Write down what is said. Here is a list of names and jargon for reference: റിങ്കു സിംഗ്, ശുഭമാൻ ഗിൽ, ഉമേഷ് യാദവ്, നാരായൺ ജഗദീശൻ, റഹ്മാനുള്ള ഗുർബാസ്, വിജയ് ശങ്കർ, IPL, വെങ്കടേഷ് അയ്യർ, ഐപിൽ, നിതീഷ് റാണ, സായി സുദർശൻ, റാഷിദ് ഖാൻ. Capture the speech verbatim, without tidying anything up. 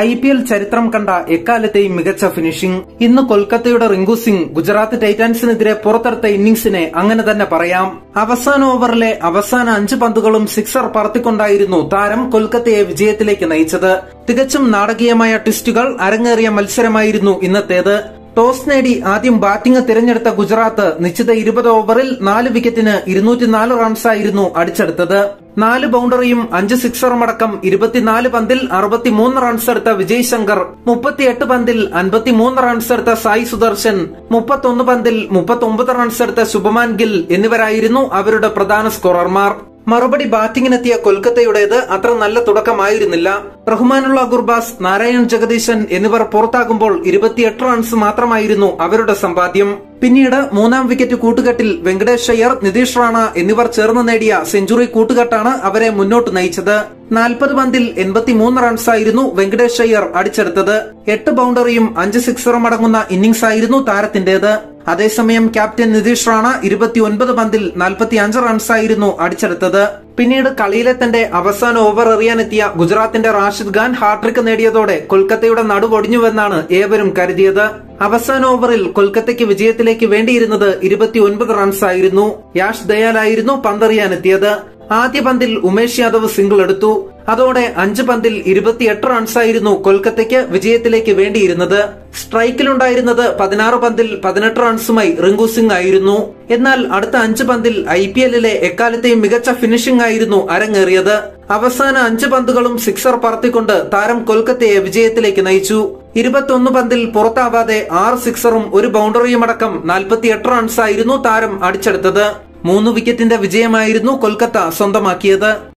I P L ചരിത്രം കണ്ട എക്കാലത്തെയും മികച്ച ഫിനിഷിംഗ് ഇന്ന് കൊൽക്കത്തയുടെ റിങ്കു സിംഗ് ഗുജറാത്ത് ടൈറ്റൻസിനെതിരെ പുറത്തെടുത്ത ഇന്നിംഗ്സിനെ അങ്ങനെ തന്നെ പറയാം. അവസാന ഓവറിലെ അവസാന അഞ്ച് പന്തുകളും സിക്സർ പറത്തിക്കൊണ്ടായിരുന്നു താരം കൊൽക്കത്തയെ വിജയത്തിലേക്ക് നയിച്ചത്. തികച്ചും നാടകീയമായ ട്വിസ്റ്റുകൾ അരങ്ങേറിയ മത്സരമായിരുന്നു ഇന്നത്തേത്. ടോസ് നേടി ആദ്യം ബാറ്റിംഗ് തിരഞ്ഞെടുത്ത ഗുജറാത്ത് നിശ്ചിത ഇരുപത് ഓവറിൽ നാല് വിക്കറ്റിന് ഇരുന്നൂറ്റിനാല് റൺസായിരുന്നു അടിച്ചെടുത്തത്. നാല് ബൌണ്ടറിയും അഞ്ച് സിക്സറുമടക്കം ഇരുപത്തിനാല് പന്തിൽ അറുപത്തിമൂന്ന് റൺസെടുത്ത വിജയ് ശങ്കർ, മുപ്പത്തിയെട്ട് പന്തിൽ അൻപത്തിമൂന്ന് റൺസെടുത്ത സായി സുദർശൻ, മുപ്പത്തൊന്ന് പന്തിൽ മുപ്പത്തൊമ്പത് റൺസെടുത്ത ശുഭമാൻ ഗിൽ എന്നിവരായിരുന്നു അവരുടെ പ്രധാന സ്കോറർമാർ. മറുപടി ബാറ്റിംഗിനെത്തിയ കൊൽക്കത്തയുടേത് അത്ര നല്ല തുടക്കമായിരുന്നില്ല. റഹ്മാനുള്ള ഗുർബാസ്, നാരായൺ ജഗദീശൻ എന്നിവർ പുറത്താകുമ്പോൾ ഇരുപത്തിയെട്ട് റൺസ് മാത്രമായിരുന്നു അവരുടെ സമ്പാദ്യം. പിന്നീട് മൂന്നാം വിക്കറ്റ് കൂട്ടുകെട്ടിൽ വെങ്കടേഷ് അയ്യർ, നിതീഷ് റാണ എന്നിവർ ചേർന്ന് നേടിയ സെഞ്ചുറി കൂട്ടുകെട്ടാണ് അവരെ മുന്നോട്ട് നയിച്ചത്. നാൽപ്പത് പന്തിൽ എൺപത്തിമൂന്ന് റൺസായിരുന്നു വെങ്കടേഷ് അയ്യർ അടിച്ചെടുത്തത്. എട്ട് ബൌണ്ടറിയും അഞ്ച് സിക്സറും അടങ്ങുന്ന ഇന്നിംഗ്സ് ആയിരുന്നു താരത്തിന്റേത്. അതേസമയം ക്യാപ്റ്റൻ നിതീഷ് റാണ ഇരുപത്തിയൊൻപത് പന്തിൽ നാൽപ്പത്തിയഞ്ച് റൺസായിരുന്നു അടിച്ചെടുത്തത്. പിന്നീട് കളിയിലെ തന്റെ അവസാന ഓവർ എറിയാനെത്തിയ ഗുജറാത്തിന്റെ റാഷിദ് ഖാൻ ഹാട്രിക് നേടിയതോടെ കൊൽക്കത്തയുടെ നടുവൊടിഞ്ഞുവെന്നാണ് ഏവരും കരുതിയത്. അവസാന ഓവറിൽ കൊൽക്കത്തയ്ക്ക് വിജയത്തിലേക്ക് വേണ്ടിയിരുന്നത് ഇരുപത്തിയൊൻപത് റൺസായിരുന്നു. യാഷ് ദയാലായിരുന്നു പന്തെറിയാനെത്തിയത്. ആദ്യ പന്തിൽ ഉമേഷ് യാദവ് സിംഗിൾ എടുത്തു. അതോടെ അഞ്ച് പന്തിൽ ഇരുപത്തിയെട്ട് റൺസായിരുന്നു കൊൽക്കത്തയ്ക്ക് വിജയത്തിലേക്ക് വേണ്ടിയിരുന്നത്. സ്ട്രൈക്കിലുണ്ടായിരുന്നത് പതിനാറ് പന്തിൽ പതിനെട്ട് റൺസുമായി റിങ്കു സിംഗ് ആയിരുന്നു. എന്നാൽ അടുത്ത അഞ്ച് പന്തിൽ ഐ പി എല്ലിലെ എക്കാലത്തെയും മികച്ച ഫിനിഷിംഗ് ആയിരുന്നു അരങ്ങേറിയത്. അവസാന അഞ്ച് പന്തുകളും സിക്സർ പറത്തിക്കൊണ്ട് താരം കൊൽക്കത്തയെ വിജയത്തിലേക്ക് നയിച്ചു. ഇരുപത്തിയൊന്ന് പന്തിൽ പുറത്താവാതെ ആറ് സിക്സറും ഒരു ബൌണ്ടറിയുമടക്കം നാൽപ്പത്തിയെട്ട് റൺസായിരുന്നു താരം അടിച്ചെടുത്തത്. മൂന്ന് വിക്കറ്റിന്റെ വിജയമായിരുന്നു കൊൽക്കത്ത സ്വന്തമാക്കിയത്.